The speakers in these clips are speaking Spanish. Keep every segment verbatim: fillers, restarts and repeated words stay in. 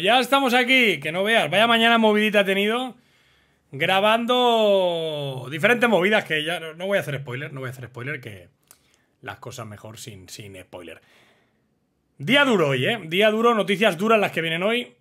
ya estamos aquí, que no veas. Vaya mañana movidita he tenido grabando diferentes movidas que ya... No, no voy a hacer spoiler, no voy a hacer spoiler, que las cosas mejor sin, sin spoiler. Día duro hoy, ¿eh? Día duro, noticias duras las que vienen hoy.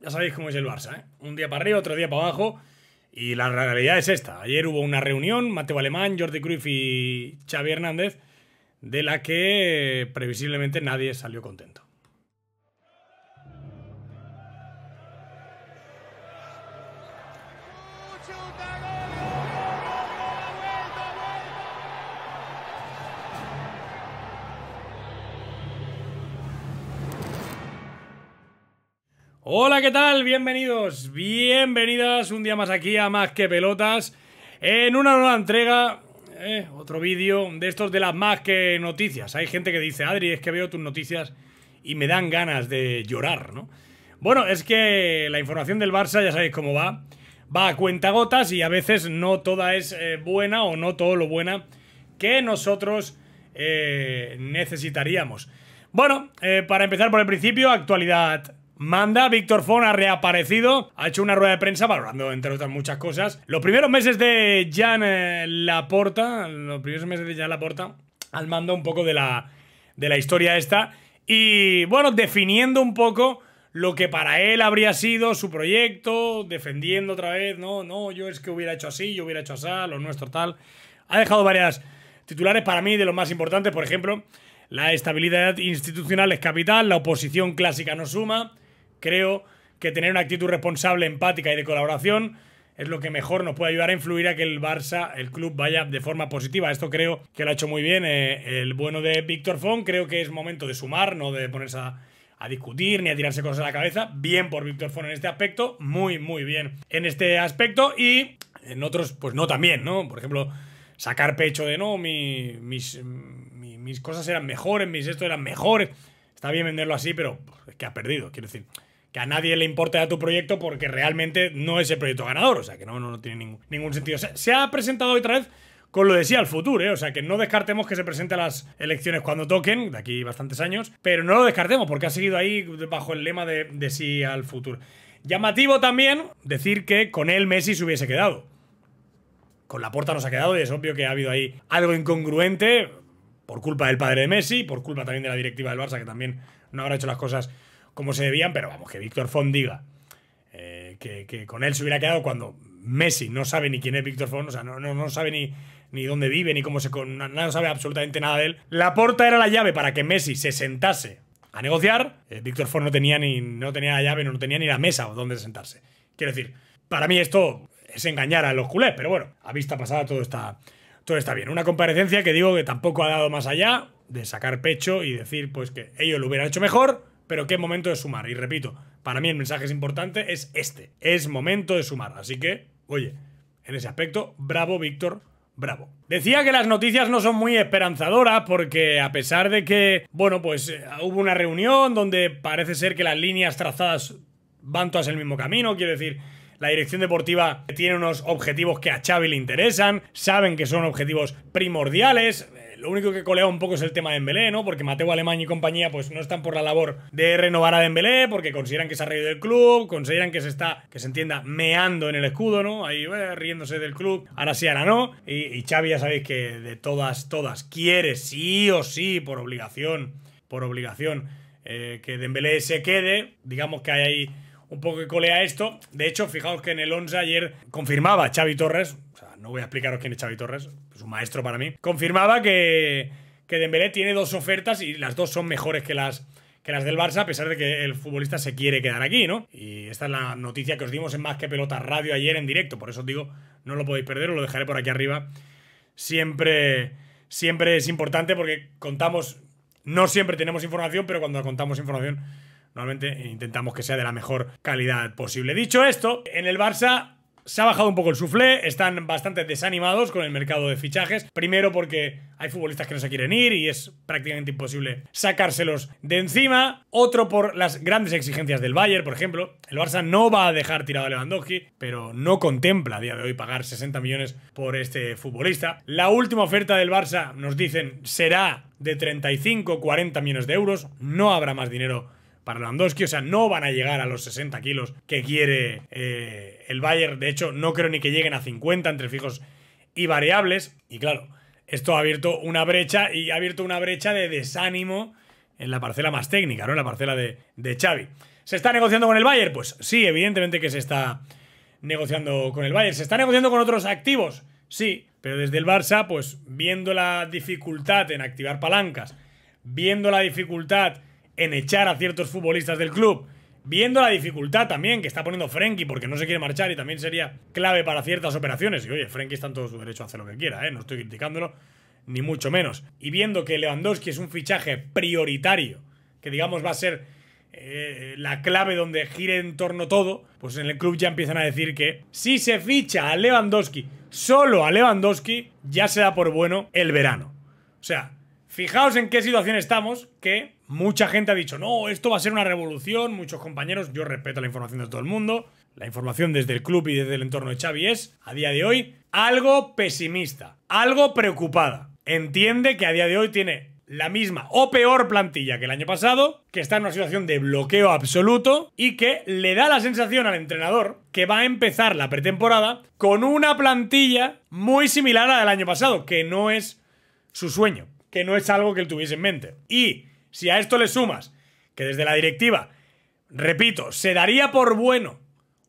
Ya sabéis cómo es el Barça, ¿eh? Un día para arriba, otro día para abajo. Y la realidad es esta. Ayer hubo una reunión, Mateo Alemán, Jordi Cruyff y Xavi Hernández, de la que previsiblemente nadie salió contento. Hola, ¿qué tal? Bienvenidos, bienvenidas un día más aquí a Más que Pelotas, en una nueva entrega, eh, otro vídeo de estos de las más que noticias. Hay gente que dice, Adri, es que veo tus noticias y me dan ganas de llorar, ¿no? Bueno, es que la información del Barça ya sabéis cómo va, va a cuentagotas y a veces no toda es eh, buena o no todo lo buena que nosotros eh, necesitaríamos. Bueno, eh, para empezar por el principio, actualidad... Manda, Víctor Font ha reaparecido, ha hecho una rueda de prensa valorando, entre otras muchas cosas, los primeros meses de Jan eh, Laporta, los primeros meses de Jan Laporta, al mando un poco de la, de la historia esta, y bueno, definiendo un poco lo que para él habría sido su proyecto, defendiendo otra vez, no, no, yo es que hubiera hecho así, yo hubiera hecho así, lo nuestro tal. Ha dejado varias titulares para mí de los más importantes, por ejemplo, la estabilidad institucional es capital, la oposición clásica no suma. Creo que tener una actitud responsable, empática y de colaboración es lo que mejor nos puede ayudar a influir a que el Barça, el club, vaya de forma positiva. Esto creo que lo ha hecho muy bien eh, el bueno de Víctor Font. Creo que es momento de sumar, no de ponerse a, a discutir ni a tirarse cosas a la cabeza. Bien por Víctor Font en este aspecto, muy, muy bien en este aspecto y en otros, pues no también, ¿no? Por ejemplo, sacar pecho de no, mi, mis, mi, mis cosas eran mejores, mis esto eran mejores. Está bien venderlo así, pero es que has perdido, quiero decir... Que a nadie le importa tu proyecto porque realmente no es el proyecto ganador. O sea, que no, no, no tiene ningún, ningún sentido. Se, se ha presentado otra vez con lo de sí al futuro, ¿eh? O sea, que no descartemos que se presente a las elecciones cuando toquen, de aquí bastantes años. Pero no lo descartemos porque ha seguido ahí bajo el lema de, de sí al futuro. Llamativo también decir que con él Messi se hubiese quedado. Con Laporta no se ha quedado y es obvio que ha habido ahí algo incongruente por culpa del padre de Messi, por culpa también de la directiva del Barça, que también no habrá hecho las cosas... como se debían, pero vamos, que Víctor Font diga eh, que, que con él se hubiera quedado cuando Messi no sabe ni quién es Víctor Font, o sea, no, no, no sabe ni, ni dónde vive, ni cómo se... No, no sabe absolutamente nada de él. Laporta era la llave para que Messi se sentase a negociar. Eh, Víctor Font no tenía ni no tenía la llave, no tenía ni la mesa donde sentarse. Quiero decir, para mí esto es engañar a los culés, pero bueno, a vista pasada todo está, todo está bien. Una comparecencia que digo que tampoco ha dado más allá de sacar pecho y decir pues que ellos lo hubieran hecho mejor... Pero qué momento de sumar. Y repito, para mí el mensaje es importante, es este. Es momento de sumar. Así que, oye, en ese aspecto, bravo Víctor, bravo. Decía que las noticias no son muy esperanzadoras porque a pesar de que, bueno, pues eh, hubo una reunión donde parece ser que las líneas trazadas van todas el mismo camino. Quiero decir, la dirección deportiva tiene unos objetivos que a Xavi le interesan. Saben que son objetivos primordiales. Lo único que colea un poco es el tema de Dembélé, ¿no? Porque Mateo Alemán y compañía pues no están por la labor de renovar a Dembélé porque consideran que se ha reído del club, consideran que se está, que se entienda, meando en el escudo, ¿no? Ahí eh, riéndose del club, ahora sí, ahora no. Y, y Xavi ya sabéis que de todas, todas, quiere sí o sí, por obligación, por obligación, eh, que Dembélé se quede. Digamos que hay ahí un poco que colea esto. De hecho, fijaos que en el once ayer confirmaba Xavi Torres, o sea, no voy a explicaros quién es Xavi Torres, es un maestro para mí, confirmaba que, que Dembélé tiene dos ofertas y las dos son mejores que las, que las del Barça, a pesar de que el futbolista se quiere quedar aquí, ¿no? Y esta es la noticia que os dimos en Más que Pelotas Radio ayer en directo, por eso os digo, no lo podéis perder, os lo dejaré por aquí arriba. Siempre, siempre es importante porque contamos, no siempre tenemos información, pero cuando contamos información normalmente intentamos que sea de la mejor calidad posible. Dicho esto, en el Barça... se ha bajado un poco el suflé, están bastante desanimados con el mercado de fichajes. Primero porque hay futbolistas que no se quieren ir y es prácticamente imposible sacárselos de encima. Otro por las grandes exigencias del Bayern, por ejemplo. El Barça no va a dejar tirado a Lewandowski, pero no contempla a día de hoy pagar sesenta millones por este futbolista. La última oferta del Barça, nos dicen, será de treinta y cinco a cuarenta millones de euros. No habrá más dinero para Lewandowski. O sea, no van a llegar a los sesenta kilos que quiere eh, el Bayern. De hecho, no creo ni que lleguen a cincuenta entre fijos y variables. Y claro, esto ha abierto una brecha y ha abierto una brecha de desánimo en la parcela más técnica, ¿no? En la parcela de, de Xavi. ¿Se está negociando con el Bayern? Pues sí, evidentemente que se está negociando con el Bayern. ¿Se está negociando con otros activos? Sí, pero desde el Barça, pues viendo la dificultad en activar palancas, viendo la dificultad en echar a ciertos futbolistas del club, viendo la dificultad también que está poniendo Frenkie porque no se quiere marchar y también sería clave para ciertas operaciones. Y oye, Frenkie está en todo su derecho a hacer lo que quiera, ¿eh? No estoy criticándolo, ni mucho menos. Y viendo que Lewandowski es un fichaje prioritario, que digamos va a ser eh, la clave donde gire en torno todo, pues en el club ya empiezan a decir que si se ficha a Lewandowski, solo a Lewandowski, ya se da por bueno el verano. O sea, fijaos en qué situación estamos, que mucha gente ha dicho, no, esto va a ser una revolución, muchos compañeros, yo respeto la información de todo el mundo, la información desde el club y desde el entorno de Xavi es, a día de hoy, algo pesimista, algo preocupada. Entiende que a día de hoy tiene la misma o peor plantilla que el año pasado, que está en una situación de bloqueo absoluto y que le da la sensación al entrenador que va a empezar la pretemporada con una plantilla muy similar a la del año pasado, que no es su sueño, que no es algo que él tuviese en mente. Y si a esto le sumas que desde la directiva, repito, se daría por bueno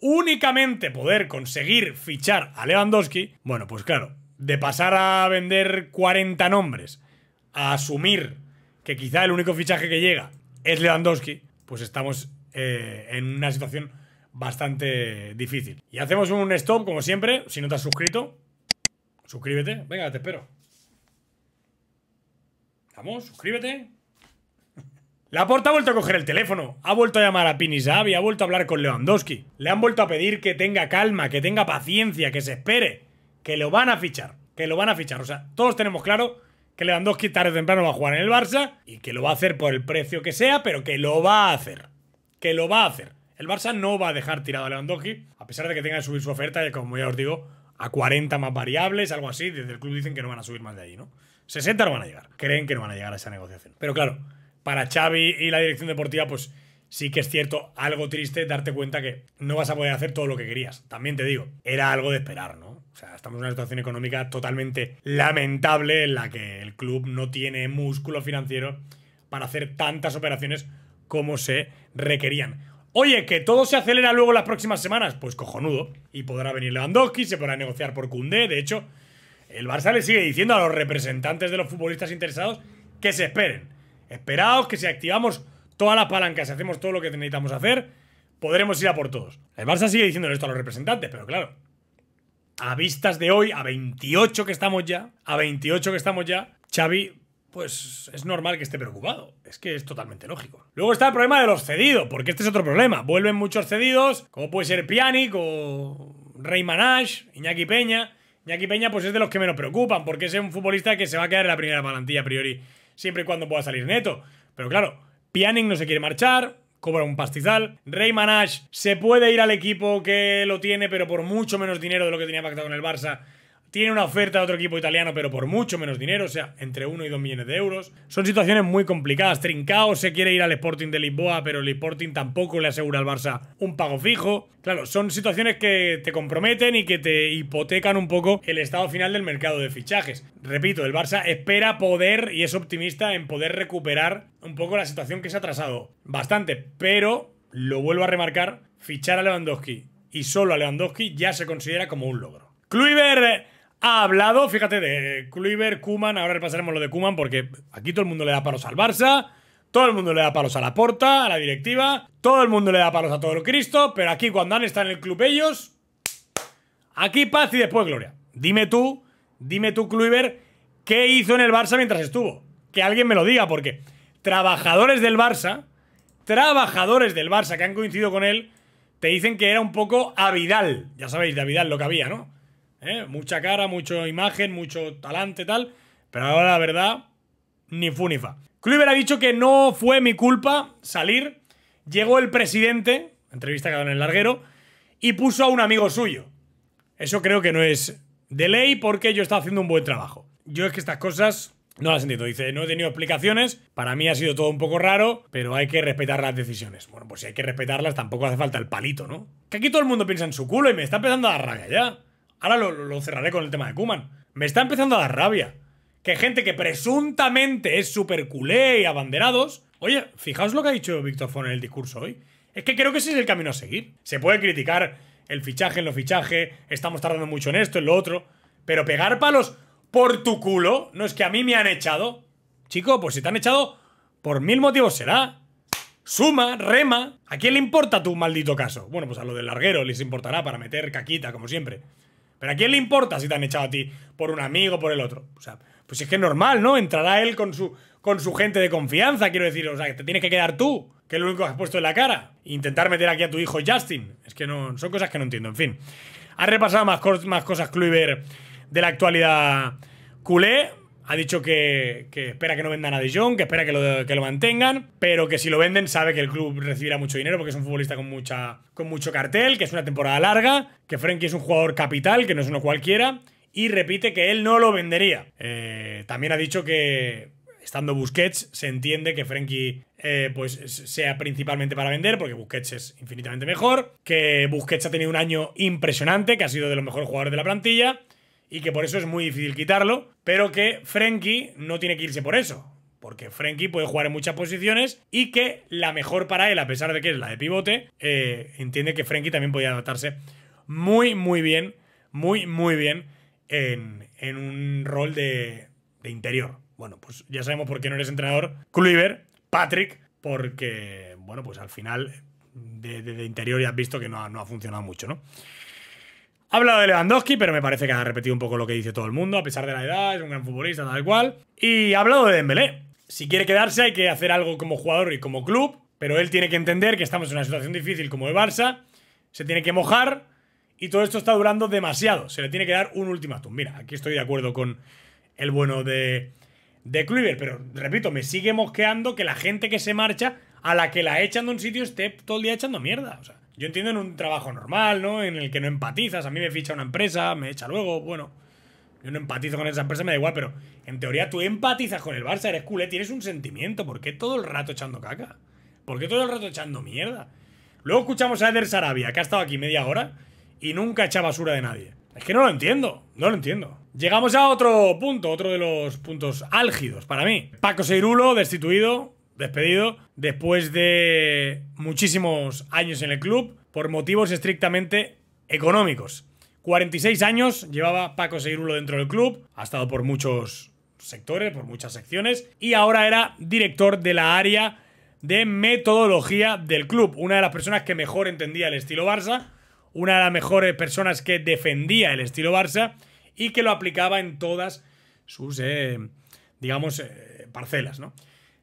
únicamente poder conseguir fichar a Lewandowski, bueno, pues claro, de pasar a vender cuarenta nombres a asumir que quizá el único fichaje que llega es Lewandowski, pues estamos eh, en una situación bastante difícil. Y hacemos un stop, como siempre. Si no te has suscrito, suscríbete. Venga, te espero. Vamos, suscríbete. Laporta ha vuelto a coger el teléfono. Ha vuelto a llamar a Pini Zahavi. Ha vuelto a hablar con Lewandowski. Le han vuelto a pedir que tenga calma, que tenga paciencia, que se espere. Que lo van a fichar. Que lo van a fichar. O sea, todos tenemos claro que Lewandowski tarde o temprano va a jugar en el Barça y que lo va a hacer por el precio que sea, pero que lo va a hacer. Que lo va a hacer. El Barça no va a dejar tirado a Lewandowski, a pesar de que tenga que subir su oferta, como ya os digo, a cuarenta más variables, algo así. Desde el club dicen que no van a subir más de ahí, ¿no? sesenta no van a llegar. Creen que no van a llegar a esa negociación. Pero claro, para Xavi y la dirección deportiva, pues sí que es cierto, algo triste darte cuenta que no vas a poder hacer todo lo que querías. También te digo, era algo de esperar, ¿no? O sea, estamos en una situación económica totalmente lamentable en la que el club no tiene músculo financiero para hacer tantas operaciones como se requerían. Oye, que todo se acelera luego las próximas semanas, pues cojonudo. Y podrá venir Lewandowski, se podrá negociar por Koundé. De hecho, el Barça le sigue diciendo a los representantes de los futbolistas interesados que se esperen. Esperaos que si activamos todas las palancas y hacemos todo lo que necesitamos hacer, podremos ir a por todos. El Barça sigue diciéndole esto a los representantes, pero claro, a vistas de hoy, a veintiocho que estamos ya, a veintiocho que estamos ya, Xavi, pues es normal que esté preocupado. Es que es totalmente lógico. Luego está el problema de los cedidos, porque este es otro problema. Vuelven muchos cedidos, como puede ser Pjanic o Rey Manaj, Iñaki Peña. Iñaki Peña pues es de los que menos preocupan, porque es un futbolista que se va a quedar en la primera plantilla a priori, siempre y cuando pueda salir neto. Pero claro, Pjanic no se quiere marchar, cobra un pastizal. Rey Manaj se puede ir al equipo que lo tiene, pero por mucho menos dinero de lo que tenía pactado con el Barça. Tiene una oferta de otro equipo italiano, pero por mucho menos dinero, o sea, entre uno y dos millones de euros. Son situaciones muy complicadas. Trincao se quiere ir al Sporting de Lisboa, pero el Sporting tampoco le asegura al Barça un pago fijo. Claro, son situaciones que te comprometen y que te hipotecan un poco el estado final del mercado de fichajes. Repito, el Barça espera poder, y es optimista en poder recuperar un poco la situación que se ha atrasado bastante, pero, lo vuelvo a remarcar, fichar a Lewandowski y solo a Lewandowski ya se considera como un logro. Kluivert ha hablado, fíjate, de Kluivert, Koeman. Ahora repasaremos lo de Koeman porque aquí todo el mundo le da palos al Barça, todo el mundo le da palos a Laporta, a la directiva, todo el mundo le da palos a todo el Cristo, pero aquí cuando han estado en el club ellos, aquí paz y después gloria. Dime tú, dime tú, Kluivert, ¿qué hizo en el Barça mientras estuvo? Que alguien me lo diga, porque trabajadores del Barça, trabajadores del Barça que han coincidido con él, te dicen que era un poco a Vidal. Ya sabéis, de Vidal lo que había, ¿no? ¿Eh? Mucha cara, mucha imagen, mucho talante, tal. Pero ahora la verdad, ni fu ni fa. Kluivert ha dicho que no fue mi culpa salir. Llegó el presidente, entrevista que ha dado en el larguero, y puso a un amigo suyo. Eso creo que no es de ley porque yo estaba haciendo un buen trabajo. Yo es que estas cosas No las entiendo, dice, no he tenido explicaciones, para mí ha sido todo un poco raro, pero hay que respetar las decisiones. Bueno, pues si hay que respetarlas, tampoco hace falta el palito, ¿no? Que aquí todo el mundo piensa en su culo y me está empezando a dar rabia ya. Ahora lo, lo cerraré con el tema de Koeman. Me está empezando a dar rabia. Que gente que presuntamente es súper culé y abanderados... Oye, fijaos lo que ha dicho Víctor Font en el discurso hoy. Es que creo que ese es el camino a seguir. Se puede criticar el fichaje en los fichajes, estamos tardando mucho en esto, en lo otro, pero pegar palos... Por tu culo, no es que a mí me han echado. Chico, pues si te han echado, por mil motivos será. Suma, rema. ¿A quién le importa tu maldito caso? Bueno, pues a lo del larguero les importará para meter caquita, como siempre. Pero ¿a quién le importa si te han echado a ti? Por un amigo, por el otro. O sea, pues es que es normal, ¿no? Entrará él con su, con su gente de confianza, quiero decir. O sea, que te tienes que quedar tú, que es lo único que has puesto en la cara. Intentar meter aquí a tu hijo Justin. Es que no, son cosas que no entiendo, en fin. Ha repasado más, más cosas Kluivert de la actualidad culé. Ha dicho que, que espera que no vendan a De Jong, que espera que lo, que lo mantengan, pero que si lo venden sabe que el club recibirá mucho dinero porque es un futbolista con, mucha, con mucho cartel, que es una temporada larga, que Frenkie es un jugador capital, que no es uno cualquiera, y repite que él no lo vendería. Eh, también ha dicho que, estando Busquets, se entiende que Frenkie eh, pues sea principalmente para vender, porque Busquets es infinitamente mejor, que Busquets ha tenido un año impresionante, que ha sido de los mejores jugadores de la plantilla, y que por eso es muy difícil quitarlo, pero que Frenkie no tiene que irse por eso, porque Frenkie puede jugar en muchas posiciones y que la mejor para él, a pesar de que es la de pivote, eh, entiende que Frenkie también podía adaptarse muy, muy bien, muy, muy bien en, en un rol de, de interior. Bueno, pues ya sabemos por qué no eres entrenador, Kluivert, Patrick, porque, bueno, pues al final de, de, de interior ya has visto que no ha, no ha funcionado mucho, ¿no? Ha hablado de Lewandowski, pero me parece que ha repetido un poco lo que dice todo el mundo. A pesar de la edad, es un gran futbolista, tal cual. Y ha hablado de Dembélé. Si quiere quedarse hay que hacer algo como jugador y como club, pero él tiene que entender que estamos en una situación difícil como el Barça. Se tiene que mojar y todo esto está durando demasiado. Se le tiene que dar un ultimátum. Mira, aquí estoy de acuerdo con el bueno de, de Kluivert, pero repito, me sigue mosqueando que la gente que se marcha, a la que la echan de un sitio, esté todo el día echando mierda. O sea, yo entiendo en un trabajo normal, ¿no? En el que no empatizas. A mí me ficha una empresa, me echa luego, bueno. Yo no empatizo con esa empresa, me da igual, pero en teoría tú empatizas con el Barça, eres culé, tienes un sentimiento. ¿Por qué todo el rato echando caca? ¿Por qué todo el rato echando mierda? Luego escuchamos a Eder Sarabia, que ha estado aquí media hora y nunca echa basura de nadie. Es que no lo entiendo, no lo entiendo. Llegamos a otro punto, otro de los puntos álgidos para mí. Paco Seirulo, destituido... Despedido después de muchísimos años en el club por motivos estrictamente económicos. cuarenta y seis años llevaba Paco Seirulo dentro del club, ha estado por muchos sectores, por muchas secciones, y ahora era director de la área de metodología del club. Una de las personas que mejor entendía el estilo Barça, una de las mejores personas que defendía el estilo Barça y que lo aplicaba en todas sus, eh, digamos, eh, parcelas, ¿no?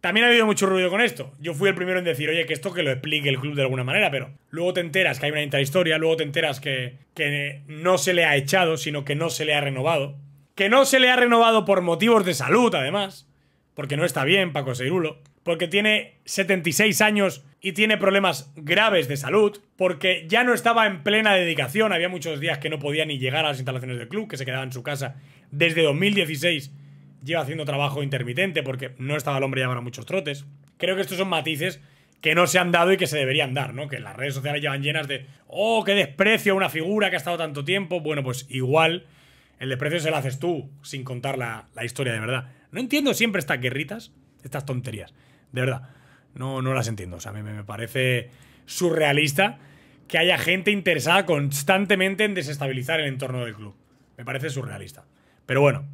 También ha habido mucho ruido con esto. Yo fui el primero en decir, oye, que esto que lo explique el club de alguna manera, pero luego te enteras que hay una intrahistoria, luego te enteras que, que no se le ha echado, sino que no se le ha renovado. Que no se le ha renovado por motivos de salud, además, porque no está bien Paco Seirulo, porque tiene setenta y seis años y tiene problemas graves de salud, porque ya no estaba en plena dedicación, había muchos días que no podía ni llegar a las instalaciones del club, que se quedaba en su casa desde dos mil dieciséis. Lleva haciendo trabajo intermitente porque no estaba el hombre ya para muchos trotes. Creo que estos son matices que no se han dado y que se deberían dar, ¿no? Que las redes sociales llevan llenas de ¡oh, qué desprecio a una figura que ha estado tanto tiempo! Bueno, pues igual el desprecio se lo haces tú sin contar la, la historia de verdad. No entiendo siempre estas guerritas, estas tonterías. De verdad, no, no las entiendo. O sea, me, me parece surrealista que haya gente interesada constantemente en desestabilizar el entorno del club. Me parece surrealista. Pero bueno,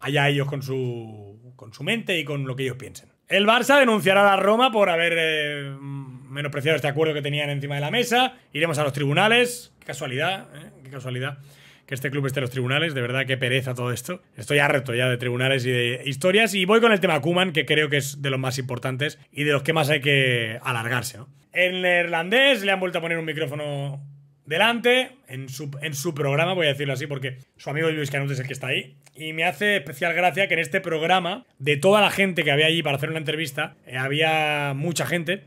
allá ellos con su, con su mente y con lo que ellos piensen. El Barça denunciará a la Roma por haber eh, menospreciado este acuerdo que tenían encima de la mesa. Iremos a los tribunales. Qué casualidad, ¿eh? Qué casualidad que este club esté en los tribunales. De verdad, qué pereza todo esto. Estoy harto ya de tribunales y de historias. Y voy con el tema Koeman, que creo que es de los más importantes y de los que más hay que alargarse, ¿no? En el irlandés le han vuelto a poner un micrófono delante, en su, en su programa, voy a decirlo así, porque su amigo Luis Canute es el que está ahí. Y me hace especial gracia que en este programa, de toda la gente que había allí para hacer una entrevista, eh, había mucha gente,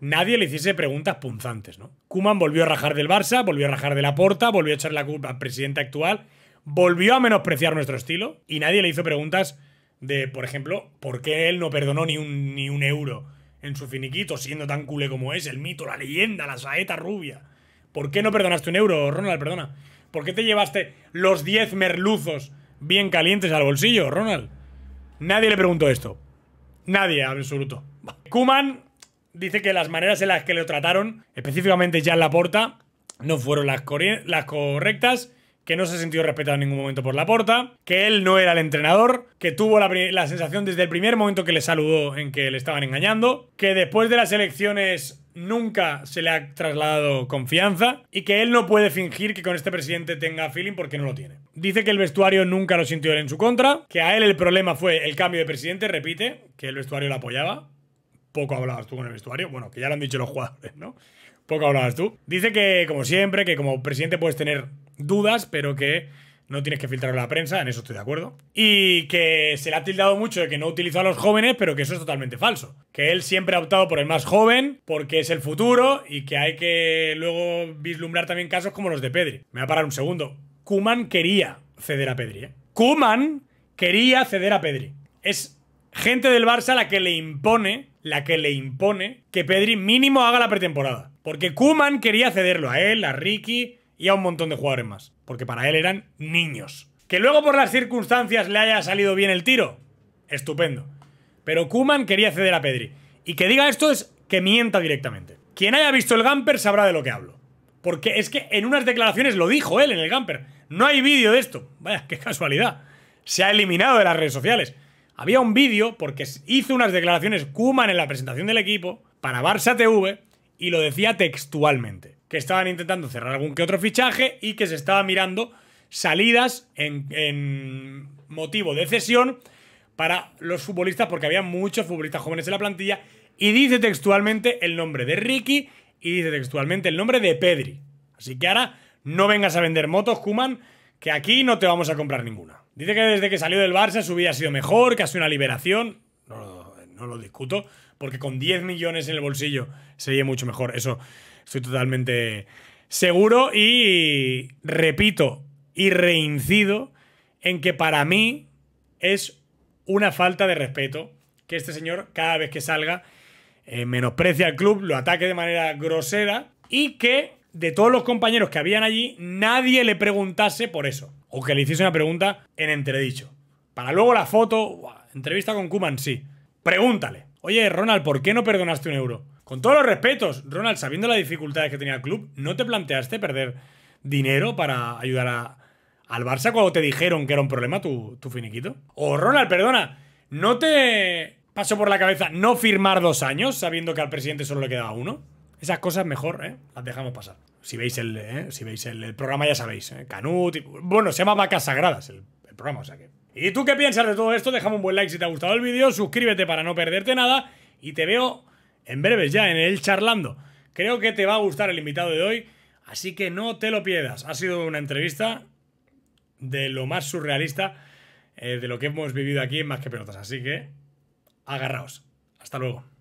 nadie le hiciese preguntas punzantes, ¿no? Koeman volvió a rajar del Barça, volvió a rajar de Laporta, volvió a echar la culpa al presidente actual, volvió a menospreciar nuestro estilo y nadie le hizo preguntas de, por ejemplo, por qué él no perdonó ni un, ni un euro en su finiquito, siendo tan culé como es, el mito, la leyenda, la saeta rubia. ¿Por qué no perdonaste un euro, Ronald? Perdona. ¿Por qué te llevaste los diez merluzos bien calientes al bolsillo, Ronald? Nadie le preguntó esto. Nadie, en absoluto. Koeman dice que las maneras en las que lo trataron, específicamente Jan Laporta, no fueron las, las correctas, que no se sintió respetado en ningún momento por Laporta, que él no era el entrenador, que tuvo la, la sensación desde el primer momento que le saludó en que le estaban engañando, que después de las elecciones nunca se le ha trasladado confianza y que él no puede fingir que con este presidente tenga feeling porque no lo tiene. Dice que el vestuario nunca lo sintió él en su contra, que a él el problema fue el cambio de presidente, repite, que el vestuario lo apoyaba. Poco hablabas tú con el vestuario, bueno, que ya lo han dicho los jugadores, ¿no? Poco hablabas tú. Dice que, como siempre, que como presidente puedes tener dudas, pero que no tienes que filtrar a la prensa, en eso estoy de acuerdo. Y que se le ha tildado mucho de que no utilizó a los jóvenes, pero que eso es totalmente falso. Que él siempre ha optado por el más joven, porque es el futuro, y que hay que luego vislumbrar también casos como los de Pedri. Me voy a parar un segundo. Koeman quería ceder a Pedri, ¿eh? Koeman quería ceder a Pedri. Es gente del Barça la que le impone, la que le impone que Pedri mínimo haga la pretemporada. Porque Koeman quería cederlo a él, a Riqui y a un montón de jugadores más. Porque para él eran niños. Que luego por las circunstancias le haya salido bien el tiro, estupendo. Pero Koeman quería ceder a Pedri. Y que diga esto es que mienta directamente. Quien haya visto el Gamper sabrá de lo que hablo. Porque es que en unas declaraciones lo dijo él en el Gamper. No hay vídeo de esto. Vaya, qué casualidad. Se ha eliminado de las redes sociales. Había un vídeo porque hizo unas declaraciones Koeman en la presentación del equipo para Barça T V y lo decía textualmente. Que estaban intentando cerrar algún que otro fichaje y que se estaba mirando salidas en, en motivo de cesión para los futbolistas porque había muchos futbolistas jóvenes en la plantilla y dice textualmente el nombre de Riqui y dice textualmente el nombre de Pedri. Así que ahora no vengas a vender motos, Koeman, que aquí no te vamos a comprar ninguna. Dice que desde que salió del Barça su vida ha sido mejor, que ha sido una liberación. No, no, no lo discuto, porque con diez millones en el bolsillo sería mucho mejor. Eso estoy totalmente seguro y repito y reincido en que para mí es una falta de respeto que este señor cada vez que salga eh, menosprecie al club, lo ataque de manera grosera y que de todos los compañeros que habían allí nadie le preguntase por eso. O que le hiciese una pregunta en entredicho. Para luego la foto, entrevista con Koeman, sí. Pregúntale. Oye, Ronald, ¿por qué no perdonaste un euro? Con todos los respetos, Ronald, sabiendo las dificultades que tenía el club, ¿no te planteaste perder dinero para ayudar a, al Barça cuando te dijeron que era un problema tu, tu finiquito? O Ronald, perdona, ¿no te pasó por la cabeza no firmar dos años sabiendo que al presidente solo le quedaba uno? Esas cosas mejor, ¿eh? Las dejamos pasar. Si veis el, eh, si veis el, el programa ya sabéis, ¿eh? Canute, bueno, se llama Vacas Sagradas el, el programa, o sea que... ¿Y tú qué piensas de todo esto? Déjame un buen like si te ha gustado el vídeo, suscríbete para no perderte nada y te veo en breves ya en el charlando. Creo que te va a gustar el invitado de hoy, así que no te lo pierdas. Ha sido una entrevista de lo más surrealista eh, de lo que hemos vivido aquí en Más que Pelotas, así que agarraos. Hasta luego.